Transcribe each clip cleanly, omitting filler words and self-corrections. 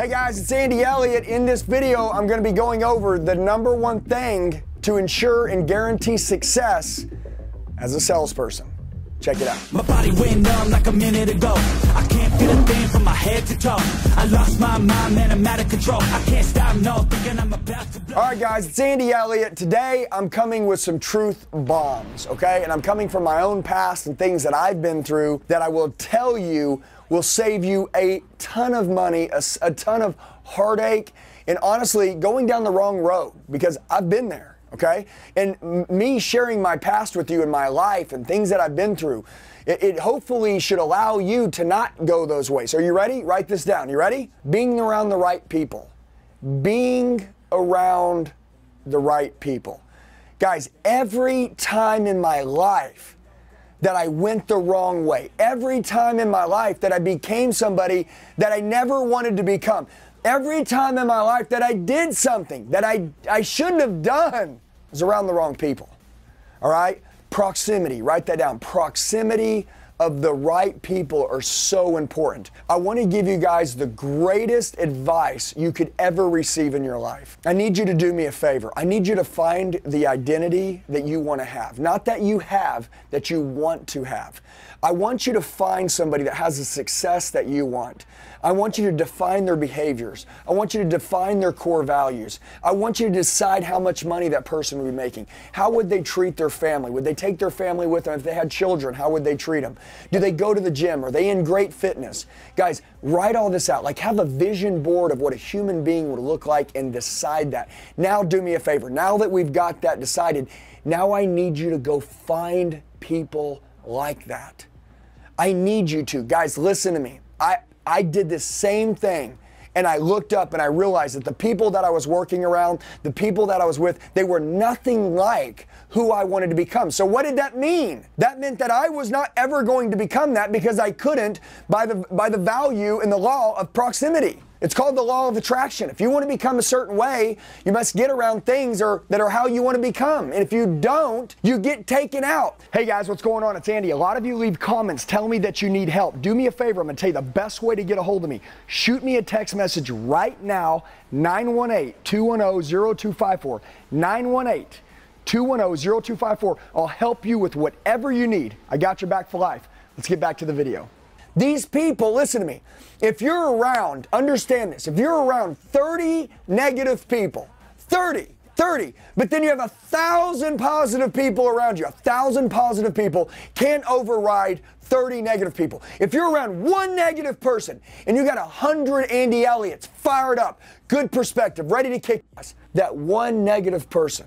Hey guys, it's Andy Elliott. In this video, I'm going to be going over the number one thing to ensure and guarantee success as a salesperson. Check it out. My body went numb like a minute ago. I can't feel a thing from my head to toe. I lost my mind, man, I'm out of control. I can't stop, no, thinking I'm about to blow. All right guys, it's Andy Elliott. Today, I'm coming with some truth bombs, okay? And I'm coming from my own past and things that I've been through that I will tell you will save you a ton of money, a ton of heartache, and honestly, going down the wrong road, because I've been there, okay? And me sharing my past with you in my life and things that I've been through, it hopefully should allow you to not go those ways. Are you ready? Write this down. You ready? Being around the right people. Being around the right people. Guys, every time in my life that I went the wrong way. Every time in my life that I became somebody that I never wanted to become. Every time in my life that I did something that I shouldn't have done, I was around the wrong people. All right? Proximity, write that down. Proximity of the right people are so important. I want to give you guys the greatest advice you could ever receive in your life. I need you to do me a favor. I need you to find the identity that you want to have. Not that you have, that you want to have. I want you to find somebody that has the success that you want. I want you to define their behaviors. I want you to define their core values. I want you to decide how much money that person would be making. How would they treat their family? Would they take their family with them? If they had children, how would they treat them? Do they go to the gym? Are they in great fitness? Guys, write all this out. Like, have a vision board of what a human being would look like and decide that. Now do me a favor. Now that we've got that decided, now I need you to go find people like that. I need you to. Guys, listen to me. I did the same thing. And I looked up and I realized that the people that I was working around, the people that I was with, they were nothing like who I wanted to become. So what did that mean? That meant that I was not ever going to become that because I couldn't by the value and the law of proximity. It's called the law of attraction. If you want to become a certain way, you must get around things that are how you want to become. And if you don't, you get taken out. Hey guys, what's going on? It's Andy. A lot of you leave comments telling me that you need help. Do me a favor. I'm going to tell you the best way to get a hold of me. Shoot me a text message right now, 918-210-0254. 918-210-0254. I'll help you with whatever you need. I got your back for life. Let's get back to the video. These people, listen to me, if you're around, understand this, if you're around 30 negative people, 30, but then you have 1,000 positive people around you, 1,000 positive people can't override 30 negative people. If you're around one negative person and you got 100 Andy Elliott's fired up, good perspective, ready to kick ass, that one negative person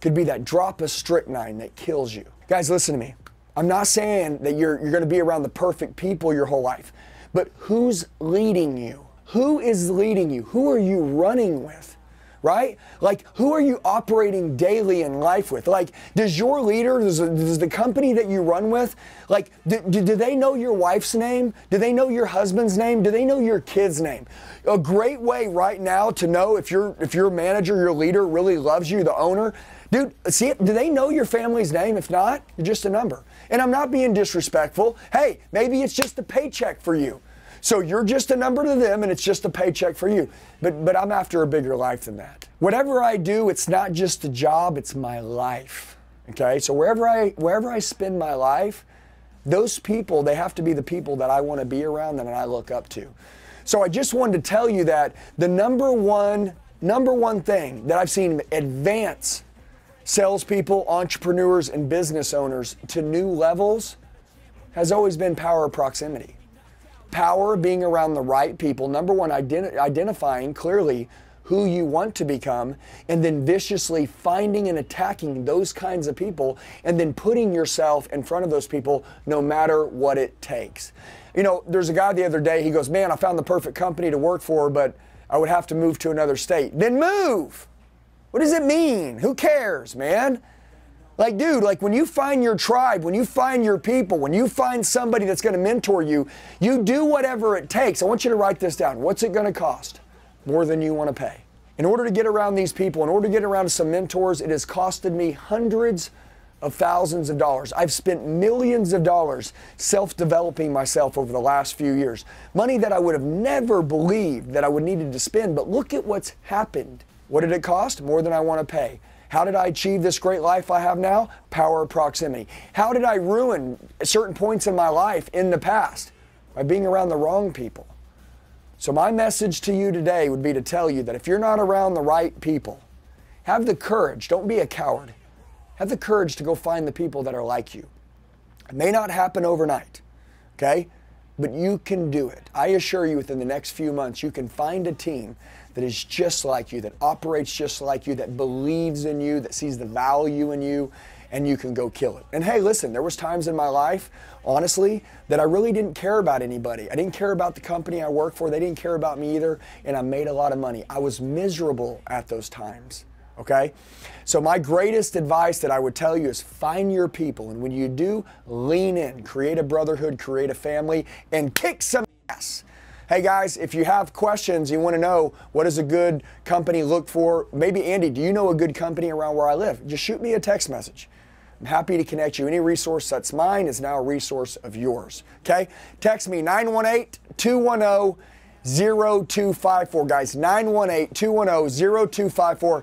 could be that drop of strychnine that kills you. Guys, listen to me. I'm not saying that you're going to be around the perfect people your whole life, but who's leading you? Who is leading you? Who are you running with, right? Like, who are you operating daily in life with? Like, does your leader, does the company that you run with, like, do they know your wife's name? Do they know your husband's name? Do they know your kid's name? A great way right now to know if your manager, your leader really loves you, the owner, dude, see, do they know your family's name? If not, you're just a number. And I'm not being disrespectful. Hey, maybe it's just a paycheck for you. So you're just a number to them and it's just a paycheck for you. But I'm after a bigger life than that. Whatever I do, it's not just a job, it's my life. Okay, so wherever I spend my life, those people, they have to be the people that I want to be around and I look up to. So I just wanted to tell you that the number one thing that I've seen advance salespeople, entrepreneurs, and business owners to new levels has always been power of proximity. Power being around the right people. Number one, identifying clearly who you want to become, and then viciously finding and attacking those kinds of people, and then putting yourself in front of those people no matter what it takes. You know, there's a guy the other day, he goes, man, I found the perfect company to work for, but I would have to move to another state. Then move! What does it mean? Who cares, man? Like, dude, like when you find your tribe, when you find your people, when you find somebody that's going to mentor you, you do whatever it takes. I want you to write this down. What's it going to cost? More than you want to pay. In order to get around these people, in order to get around some mentors, it has costed me hundreds of thousands of dollars. I've spent millions of dollars self-developing myself over the last few years. Money that I would have never believed that I would needed to spend, but look at what's happened. What did it cost? More than I want to pay. How did I achieve this great life I have now? Power of proximity. How did I ruin certain points in my life in the past? By being around the wrong people. So my message to you today would be to tell you that if you're not around the right people, have the courage, don't be a coward. Have the courage to go find the people that are like you. It may not happen overnight, okay? But you can do it. I assure you within the next few months, you can find a team that is just like you, that operates just like you, that believes in you, that sees the value in you, and you can go kill it. And hey, listen, there was times in my life, honestly, that I really didn't care about anybody. I didn't care about the company I worked for. They didn't care about me either, and I made a lot of money. I was miserable at those times, okay? So my greatest advice that I would tell you is find your people, and when you do, lean in, create a brotherhood, create a family, and kick some ass. Hey guys, if you have questions, you want to know what does a good company look for, maybe Andy, do you know a good company around where I live? Just shoot me a text message. I'm happy to connect you. Any resource that's mine is now a resource of yours, okay? Text me 918-210-0254, guys, 918-210-0254.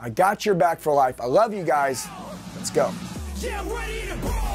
I got your back for life. I love you guys. Let's go. Yeah, I'm ready to brawl.